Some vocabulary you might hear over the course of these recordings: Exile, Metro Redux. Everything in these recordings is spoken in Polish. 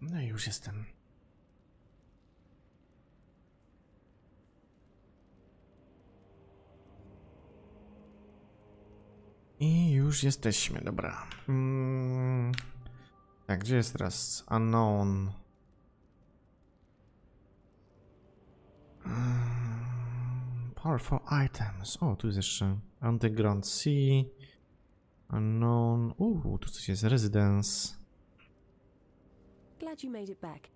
No i już jestem. I już jesteśmy, dobra. Tak, gdzie jest teraz? Unknown. Powerful items. O, tu jest jeszcze Underground Sea. Unknown. Tu coś jest. Residence. Glad you made it back.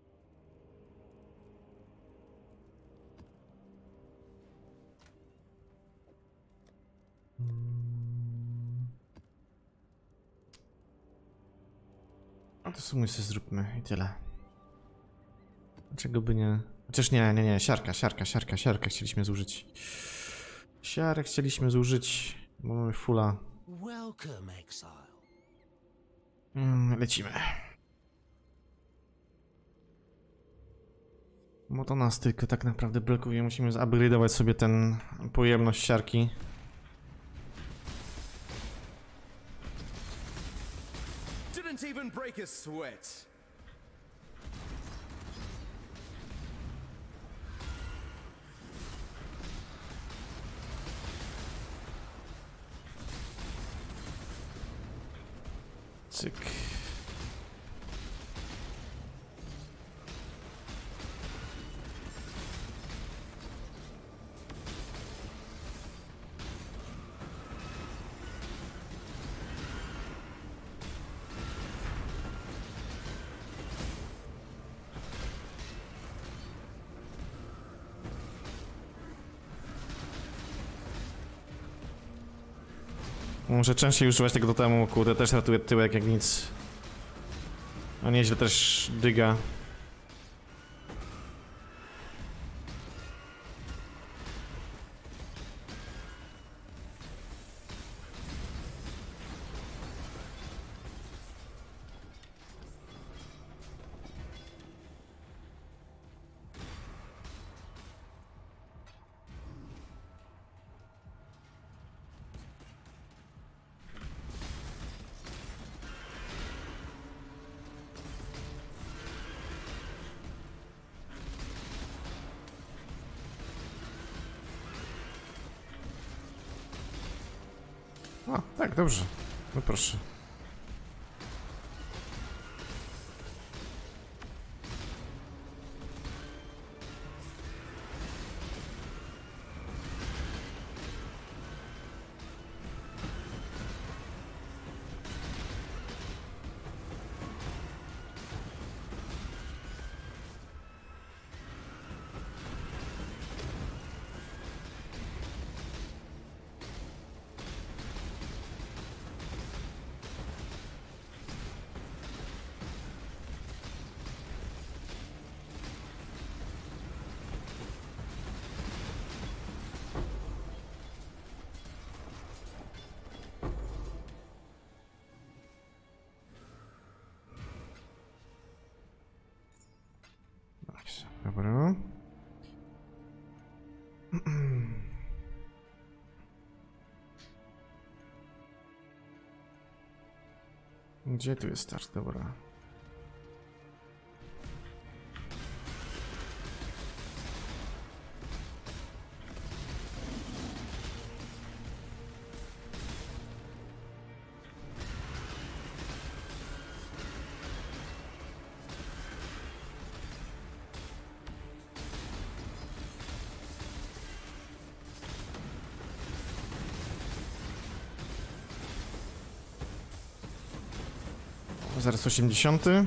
A to sobie zróbmy i tyle. Dlaczego by nie... Chociaż nie, siarka chcieliśmy zużyć. Siarek chcieliśmy zużyć, bo mamy fulla. Lecimy. Bo to nas tylko tak naprawdę blokuje, musimy zupgrade'ować sobie ten pojemność siarki. Cyk. Muszę częściej używać tego totemu, kurde, też ratuje tyłek jak nic. A nieźle też dyga. A, tak, dobrze. No proszę. Dobra. Gdzie tu jest start? Dobra. Zaraz 80. Powinien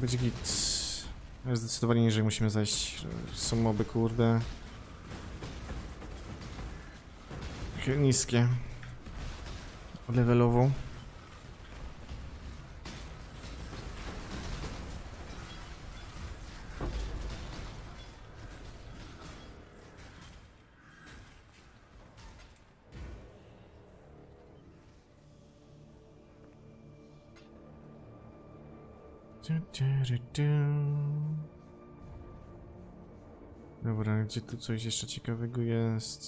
być git. Zdecydowanie niżej musimy zajść. Są moby, kurde. Takie niskie. Levelowo. Dobra, gdzie tu coś jeszcze ciekawego jest?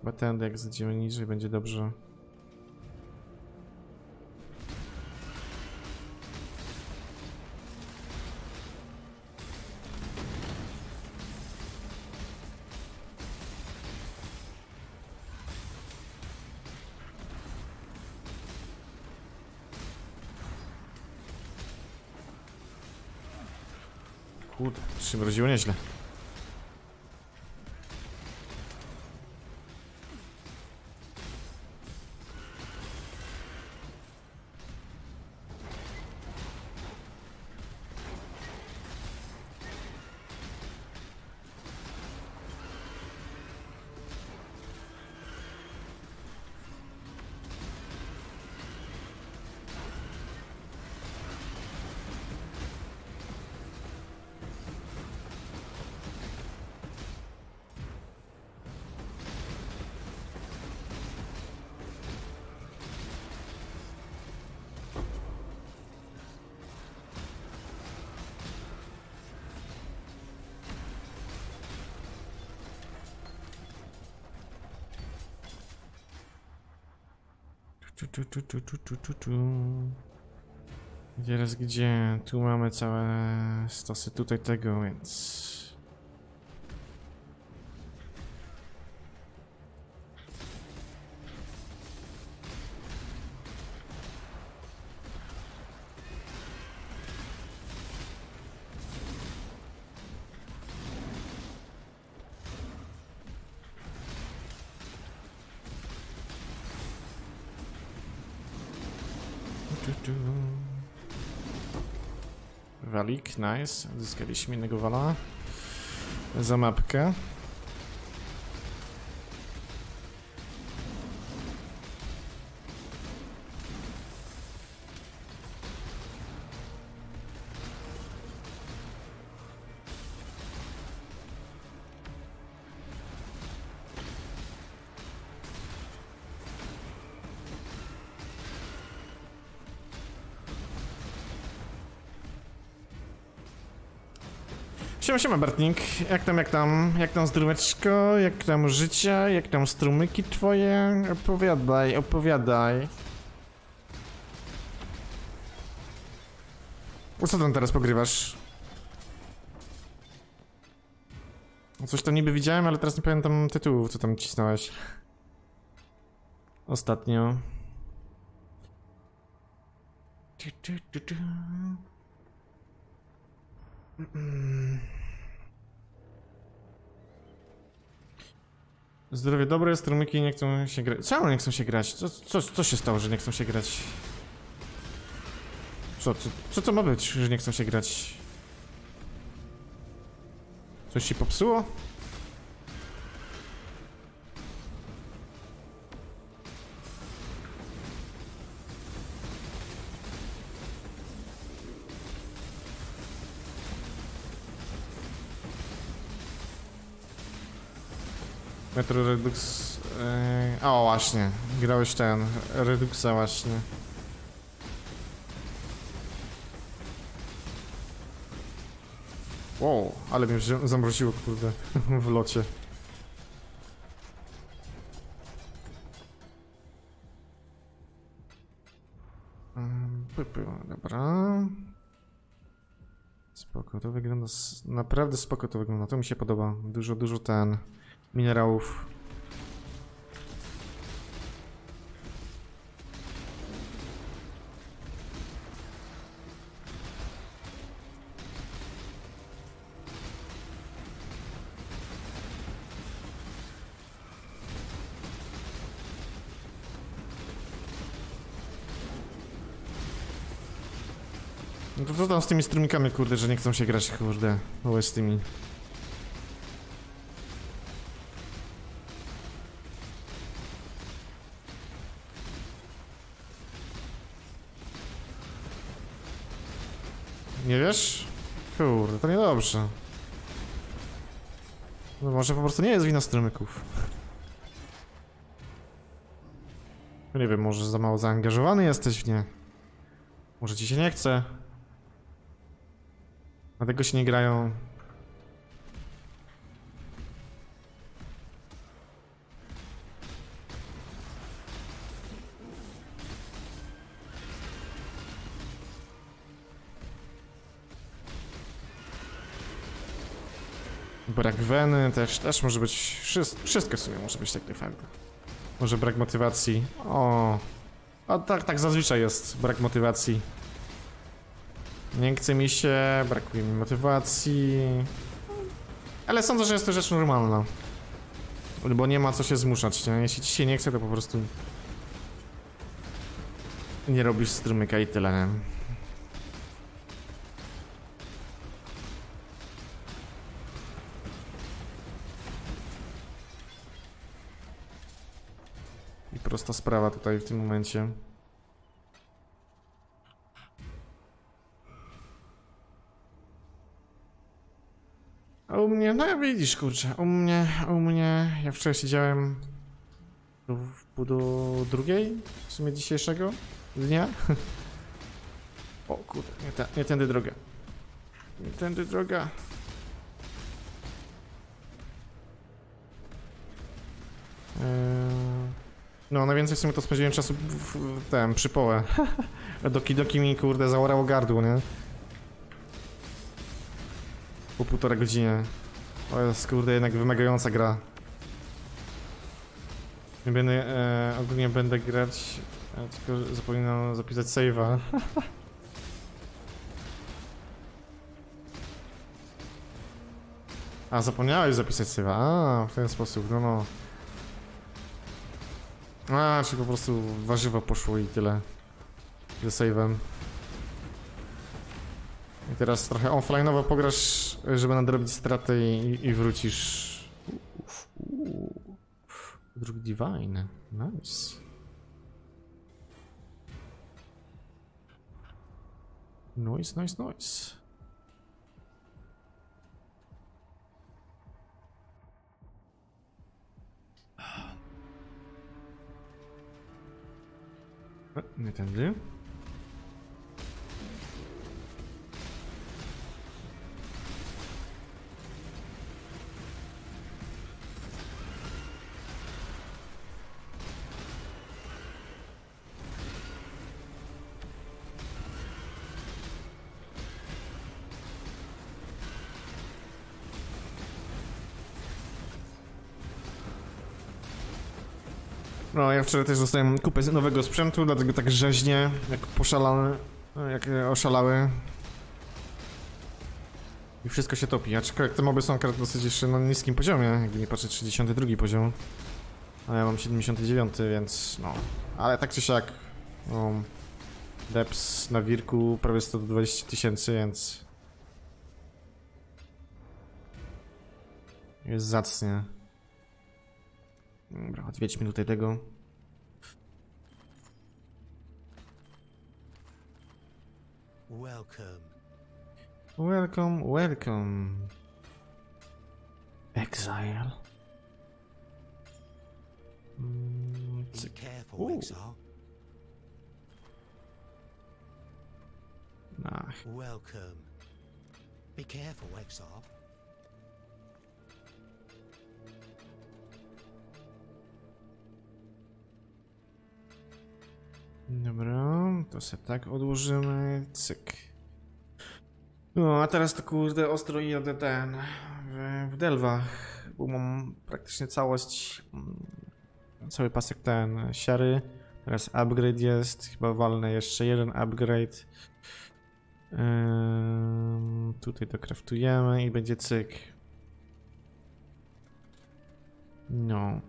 Chyba tędy, jak zejdziemy niżej, będzie dobrze. Kurde, przymroziło nieźle. Teraz gdzie? Tu mamy całe stosy tutaj tego, więc... Walik, nice. Zyskaliśmy innego wala za mapkę. Siema, siema Bartnik, jak tam zdróweczko, jak tam życia, jak tam strumyki twoje, opowiadaj. Co tam teraz pogrywasz? Coś tam niby widziałem, ale teraz nie pamiętam tytułów, co tam cisnąłeś ostatnio. Zdrowie dobre, strumyki nie chcą się grać. Czemu nie chcą się grać? Co się stało, że nie chcą się grać? Co to ma być, że nie chcą się grać? Coś się popsuło? Metro Redux... O właśnie, grałeś ten Reduxa właśnie. Wow, ale mnie zamroziło, kurde, w locie. Dobra. Spoko, to wygląda... Naprawdę spoko to wygląda, to mi się podoba. Dużo ten... minerałów. No to co tam z tymi strumikami, kurde, że nie chcą się grać, kurde, z tymi. Nie wiesz? Kurde, to niedobrze. No może po prostu nie jest wina strumyków. Nie wiem, może za mało zaangażowany jesteś w nie. Może ci się nie chce. Dlatego się nie grają. Brak weny też może być. Wszystko w sumie może być tak naprawdę. Może brak motywacji. O. A tak zazwyczaj jest brak motywacji. Nie chce mi się, brakuje mi motywacji. Ale sądzę, że jest to rzecz normalna. Bo nie ma co się zmuszać. Jeśli ci się nie chce, to po prostu nie robisz strumyka i tyle, nie? I prosta sprawa tutaj w tym momencie. A u mnie, no widzisz, kurczę, u mnie, ja wczoraj siedziałem w pół do drugiej, w sumie dzisiejszego dnia. O kurde, nie tędy droga. Nie tędy droga. No, najwięcej w sumie to spędziłem czasu przy połę. Doki mi, kurde, zaorało gardło, nie? Po 1,5 godziny. O jest, kurde, jednak wymagająca gra. Ogólnie będę grać, tylko zapominam zapisać save'a. A, zapomniałeś zapisać save'a. A, w ten sposób, no. A, czy po prostu warzywa poszło i tyle. Ze save'em. I teraz trochę offline'owo pograsz, żeby nadrobić straty i wrócisz. Druk divine, nice. Nice. Nie tędy. No, ja wczoraj też dostałem kupę nowego sprzętu, dlatego tak rzeźnie, jak oszalały. I wszystko się topi, aczkolwiek te moby są akurat dosyć jeszcze na niskim poziomie, jakby nie patrzę, 32 poziom. A ja mam 79, więc no, ale tak czy siak, no, deps na wirku prawie 120 000, więc jest zacnie. Dobra, odwiedźmy tutaj tego. Welcome. Exile. Be careful, Exile. Dobra, to sobie tak odłożymy, cyk. No, a teraz to, kurde, ostro jadę ten w delwach, bo mam praktycznie cały pasek ten siary. Teraz upgrade jest, chyba walnę jeszcze jeden upgrade. Tutaj to craftujemy i będzie cyk. No.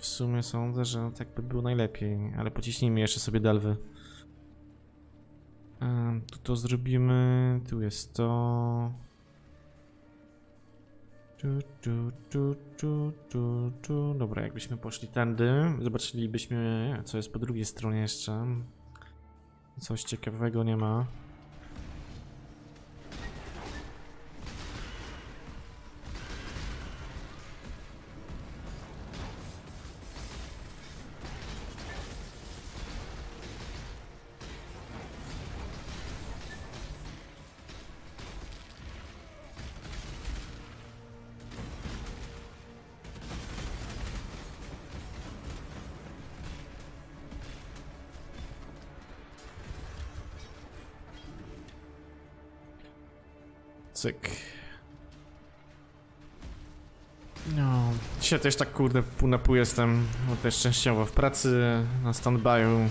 W sumie sądzę, że tak by było najlepiej, ale pociśnijmy jeszcze sobie dalwy. Tu to zrobimy, tu jest to. Dobra, jakbyśmy poszli tędy, zobaczylibyśmy, co jest po drugiej stronie jeszcze. Coś ciekawego nie ma. Cyk. No, dzisiaj też tak kurde pół na pół jestem, bo też częściowo w pracy, na stand-by'u.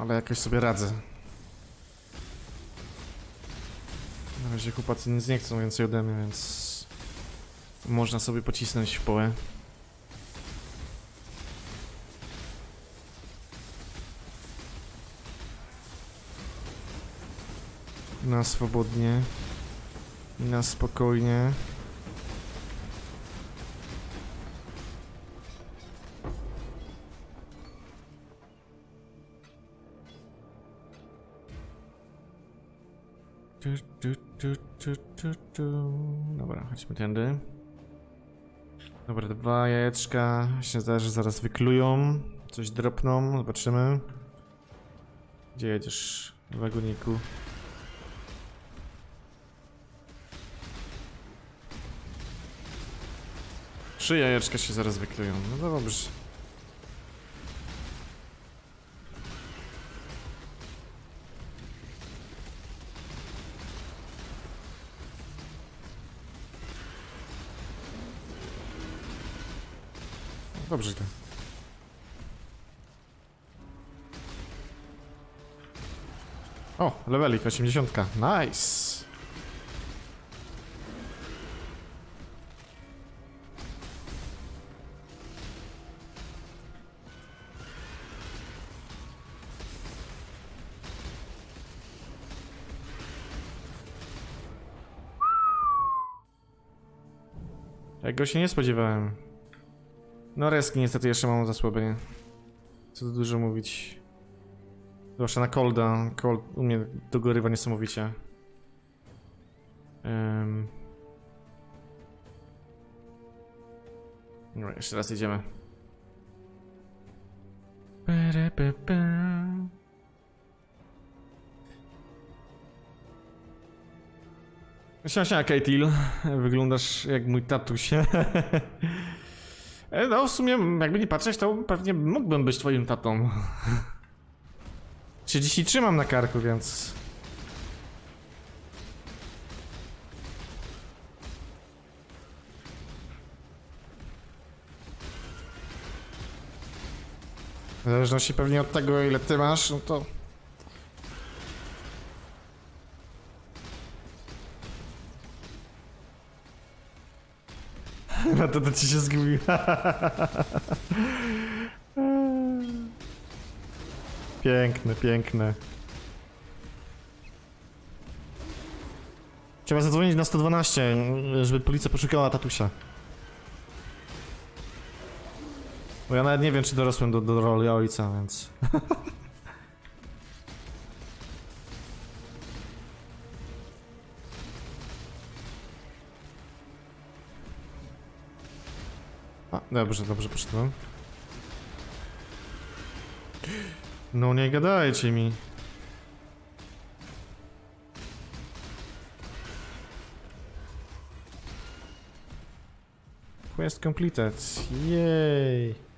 Ale jakoś sobie radzę. Na razie chłopacy nic nie chcą więcej ode mnie, więc... można sobie pocisnąć w połę. Na swobodnie. Na spokojnie. Dobra, chodźmy tędy. Dobra, dwa jajeczka się zdarzy, zaraz wyklują, coś dropną, zobaczymy. Gdzie jedziesz, wagoniku? Trzy jajeczka się zaraz wyklują, no dobrze. Dobrze to. O, levelik 80. Nice. Tego się nie spodziewałem. No reski niestety jeszcze mam zasłabienie. Co tu dużo mówić. Zwłaszcza na Colda. Cold u mnie dogorywa niesamowicie. No jeszcze raz jedziemy. Siema, Kajtil. Wyglądasz jak mój tatuś. No w sumie, jakby nie patrzeć, to pewnie mógłbym być twoim tatą. 33 mam na karku, więc... W zależności pewnie od tego, ile ty masz, no to... No to ci się zgubił. Piękne, piękne. Trzeba zadzwonić na 112, żeby policja poszukała tatusia. Bo ja nawet nie wiem, czy dorosłem do roli ojca, więc... Dobrze, dobrze poszedłem. No nie gadajcie mi. Quest completed. Jej.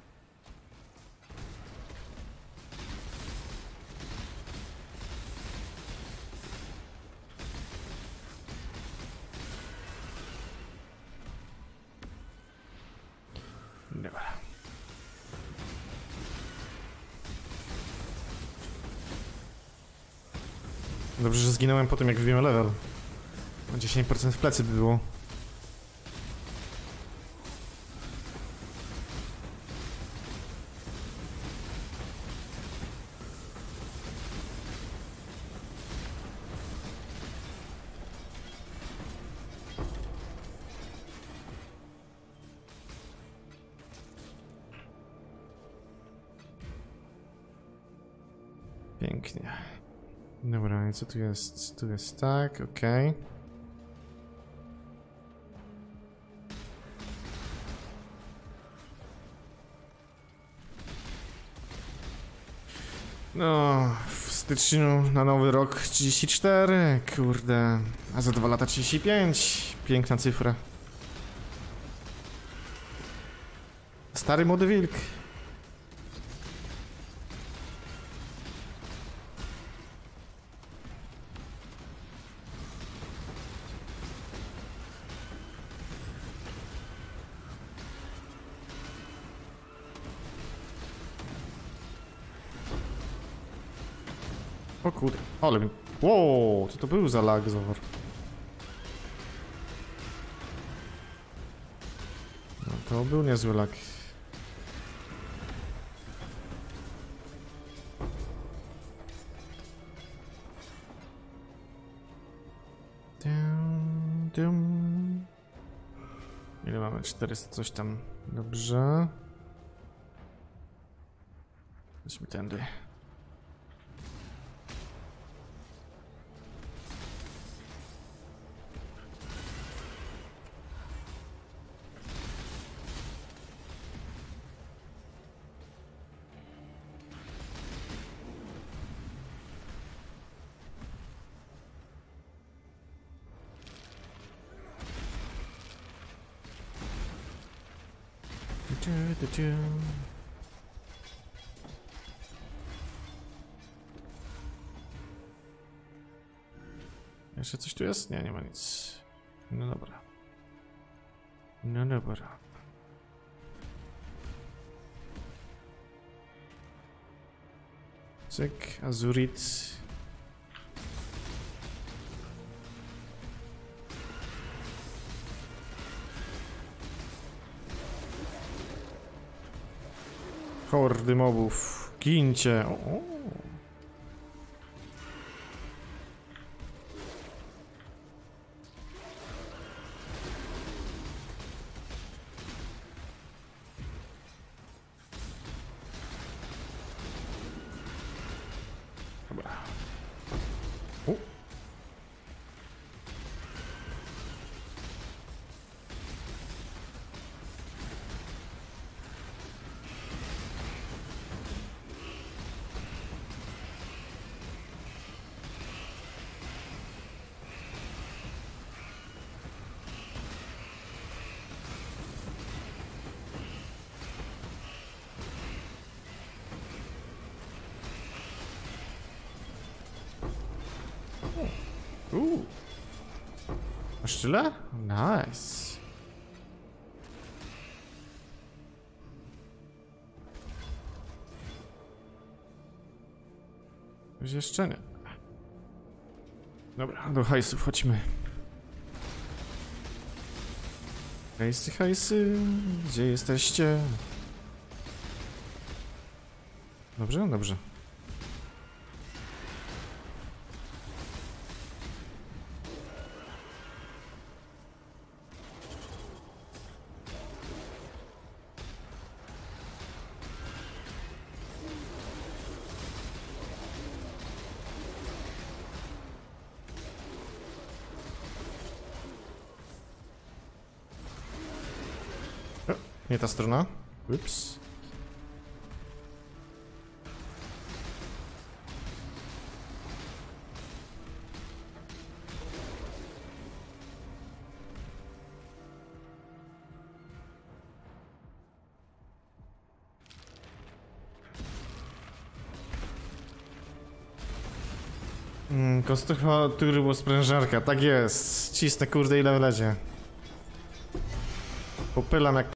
Dobrze, że zginąłem po tym, jak wbijemy level. 10% w plecy by było. Pięknie. Dobra, i co tu jest? Tu jest tak, okej. Okay. No, w styczniu na nowy rok 34, kurde, a za 2 lata 35, piękna cyfra. Stary młody wilk. O kurde, ale mi... Wow, co to był za lag, Zawor? No to był niezły lag. Ile mamy? 400 coś tam. Dobrze. Weźmy tędy. Jeszcze coś tu jest? Nie, nie ma nic. No dobra. No dobra. Cyk, azurit. Hordy mobów, gincie. O. Dobra. O. Aż tyle? Nice. Już jeszcze nie. Dobra, do hajsów chodźmy. Hajsy, hajsy, gdzie jesteście? Dobrze, dobrze. Nie ta strona. Ups. Kostucha turbo sprężarka. Tak jest. Cisnę kurde ile wlezie. Popylam jak